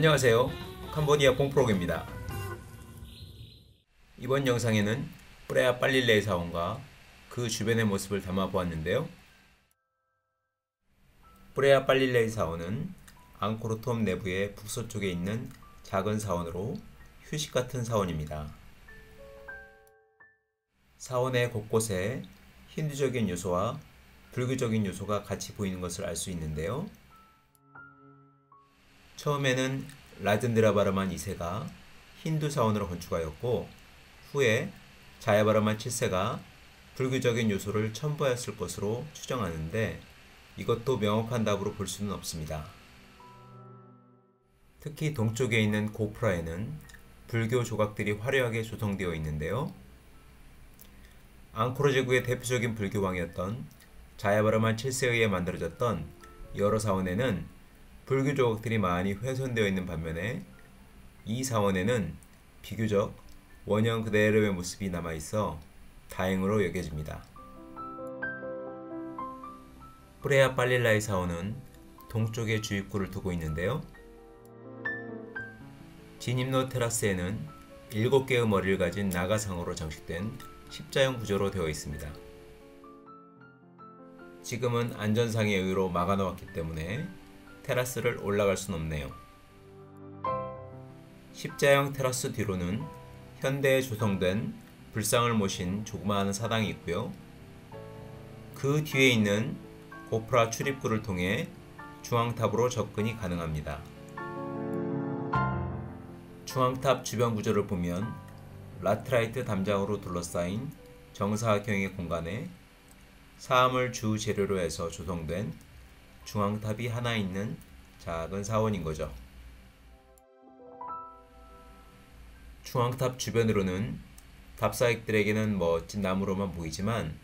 안녕하세요. 캄보디아 봉프록입니다. 이번 영상에는 쁘레아빨릴라이 사원과 그 주변의 모습을 담아보았는데요. 쁘레아빨릴라이 사원은 앙코르톰 내부의 북서쪽에 있는 작은 사원으로 휴식 같은 사원입니다. 사원의 곳곳에 힌두적인 요소와 불교적인 요소가 같이 보이는 것을 알 수 있는데요. 처음에는 라젠드라바르만 2세가 힌두 사원으로 건축하였고 후에 자야바르만 7세가 불교적인 요소를 첨부하였을 것으로 추정하는데 이것도 명확한 답으로 볼 수는 없습니다. 특히 동쪽에 있는 고프라에는 불교 조각들이 화려하게 조성되어 있는데요. 앙코르 제국의 대표적인 불교왕이었던 자야바르만 7세에 의해 만들어졌던 여러 사원에는 불교 조각들이 많이 훼손되어 있는 반면에 이 사원에는 비교적 원형 그대로의 모습이 남아있어 다행으로 여겨집니다. 쁘레아빨릴라이 사원은 동쪽에 주입구를 두고 있는데요. 진입로 테라스에는 7개의 머리를 가진 나가상으로 장식된 십자형 구조로 되어 있습니다. 지금은 안전상의 이유로 막아놓았기 때문에 테라스를 올라갈 순 없네요. 십자형 테라스 뒤로는 현대에 조성된 불상을 모신 조그마한 사당이 있고요. 그 뒤에 있는 고프라 출입구를 통해 중앙탑으로 접근이 가능합니다. 중앙탑 주변 구조를 보면 라트라이트 담장으로 둘러싸인 정사각형의 공간에 사암을 주 재료로 해서 조성된 중앙탑이 하나 있는 작은 사원인 거죠. 중앙탑 주변으로는 답사객들에게는 멋진 나무로만 보이지만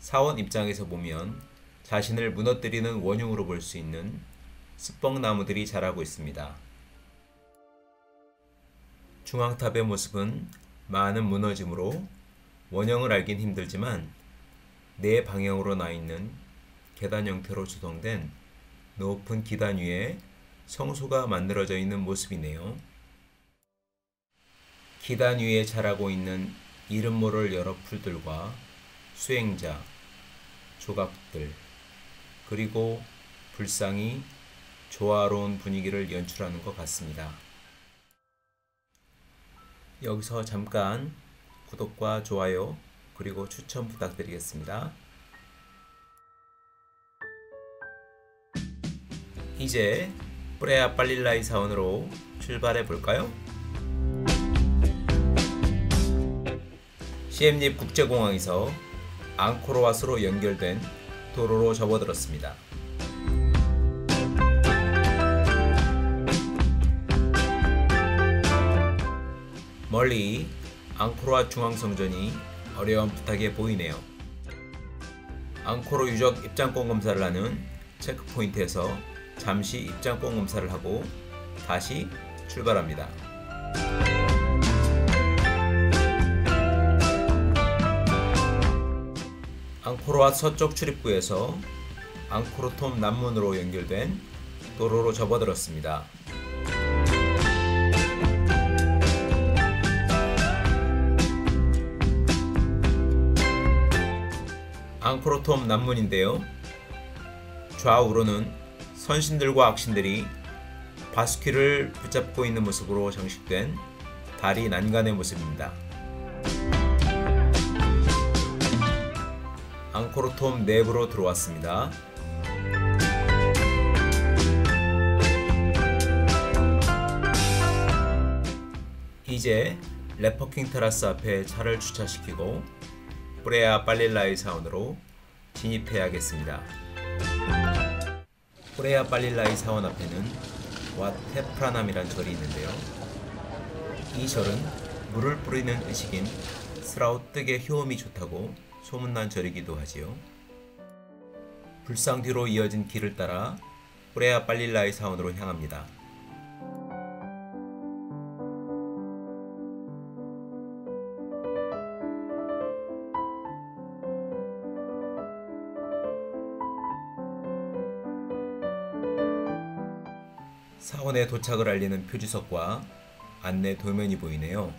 사원 입장에서 보면 자신을 무너뜨리는 원흉으로 볼 수 있는 습벅 나무들이 자라고 있습니다. 중앙탑의 모습은 많은 무너짐으로 원형을 알긴 힘들지만 네 방향으로 나 있는 계단 형태로 조성된 높은 기단 위에 성소가 만들어져 있는 모습이네요. 기단 위에 자라고 있는 이름 모를 여러 풀들과 수행자, 조각들, 그리고 불상이 조화로운 분위기를 연출하는 것 같습니다. 여기서 잠깐 구독과 좋아요 그리고 추천 부탁드리겠습니다. 이제 쁘레아빨릴라이 사원으로 출발해 볼까요? 시엠립 국제공항에서 앙코르왓으로 연결된 도로로 접어들었습니다. 멀리 앙코르왓 중앙성전이 어렴풋하게 보이네요. 앙코르 유적 입장권 검사를 하는 체크포인트에서 잠시 입장권 검사를 하고 다시 출발합니다. 앙코르왓 서쪽 출입구에서 앙코르톰 남문으로 연결된 도로로 접어들었습니다. 앙코르톰 남문인데요. 좌우로는 선신들과 악신들이 바스큐를 붙잡고 있는 모습으로 장식된 다리 난간의 모습입니다. 앙코르톰 내부로 들어왔습니다. 이제 래퍼킹 테라스 앞에 차를 주차시키고 쁘레아빨릴라이 사원으로 진입해야겠습니다. 쁘레아빨릴라이 사원 앞에는 왓 테프라남이란 절이 있는데요. 이 절은 물을 뿌리는 의식인 스라우뜨게 효험이 좋다고 소문난 절이기도 하지요. 불상 뒤로 이어진 길을 따라 쁘레아빨릴라이 사원으로 향합니다. 사원의 도착을 알리는 표지석과 안내 도면이 보이네요.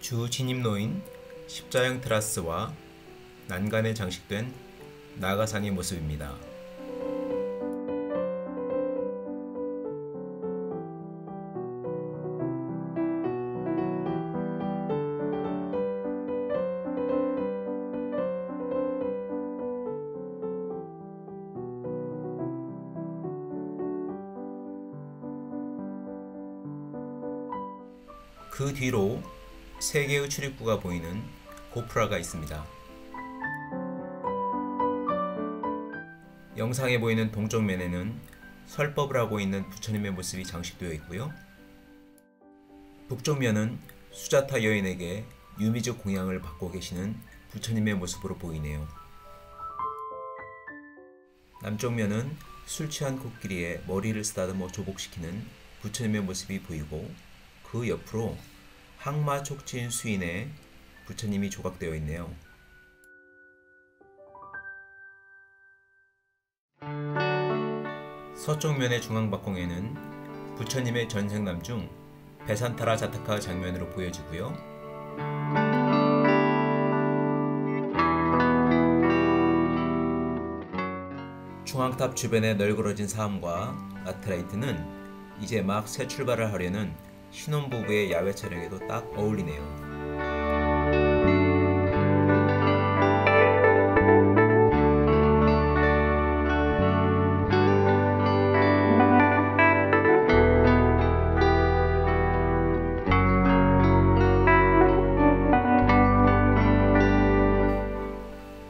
주 진입로인 십자형 테라스와 난간에 장식된 나가상의 모습입니다. 그 뒤로 세 개의 출입구가 보이는 고프라가 있습니다. 영상에 보이는 동쪽 면에는 설법을 하고 있는 부처님의 모습이 장식되어 있고요. 북쪽 면은 수자타 여인에게 유미적 공양을 받고 계시는 부처님의 모습으로 보이네요. 남쪽 면은 술 취한 코끼리의 머리를 쓰다듬어 조복시키는 부처님의 모습이 보이고, 그 옆으로 항마촉진 수인의 부처님이 조각되어 있네요. 서쪽 면의 중앙박공에는 부처님의 전생남 중 베산타라 자타카 장면으로 보여지고요. 중앙탑 주변의 널그러진 사암과 라트라이트는 이제 막 새 출발을 하려는 신혼부부의 야외 촬영에도 딱 어울리네요.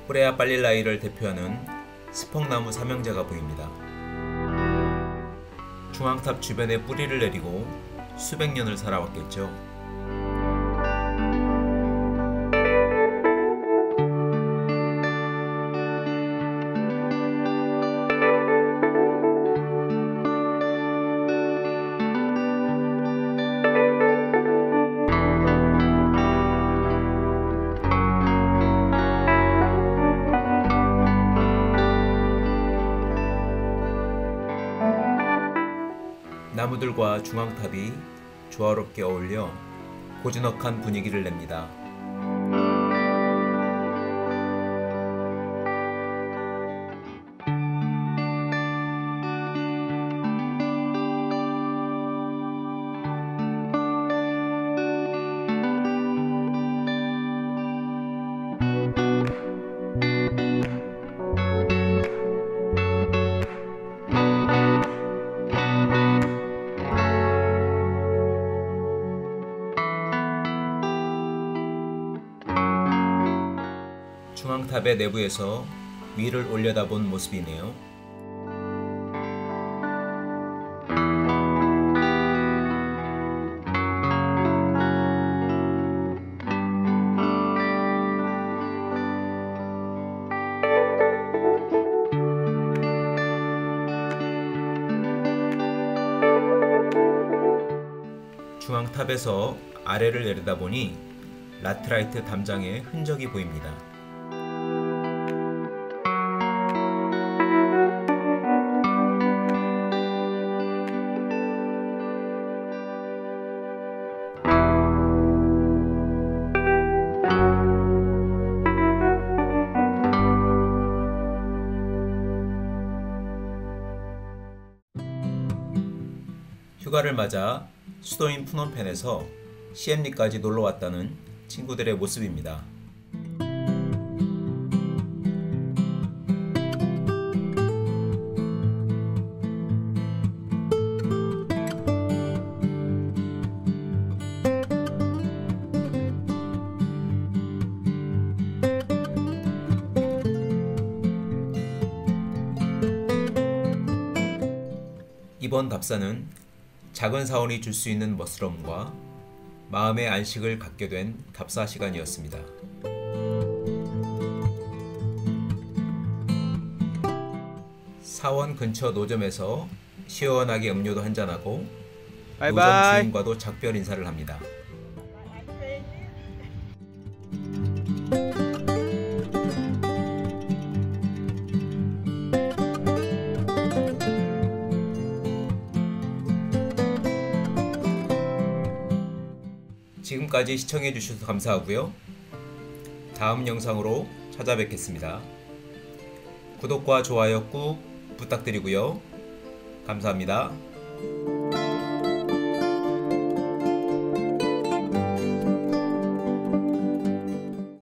쁘레아빨릴라이를 대표하는 스폭나무 삼형제가 보입니다. 중앙탑 주변에 뿌리를 내리고 수백 년을 살아왔겠죠. 나무들과 중앙탑이 조화롭게 어울려 고즈넉한 분위기를 냅니다. 중앙탑의 내부에서 위를 올려다본 모습이네요. 중앙탑에서 아래를 내려다보니 라트라이트 담장의 흔적이 보입니다. 휴가를 맞아 수도인 프놈펜에서 시엠립까지 놀러왔다는 친구들의 모습입니다. 이번 답사는 작은 사원이 줄 수 있는 멋스러움과 마음의 안식을 갖게 된 답사 시간이었습니다. 사원 근처 노점에서 시원하게 음료도 한잔하고 노점 주인과도 작별 인사를 합니다. 지금까지 시청해주셔서 감사하고요. 다음 영상으로 찾아뵙겠습니다. 구독과 좋아요 꾹 부탁드리고요. 감사합니다.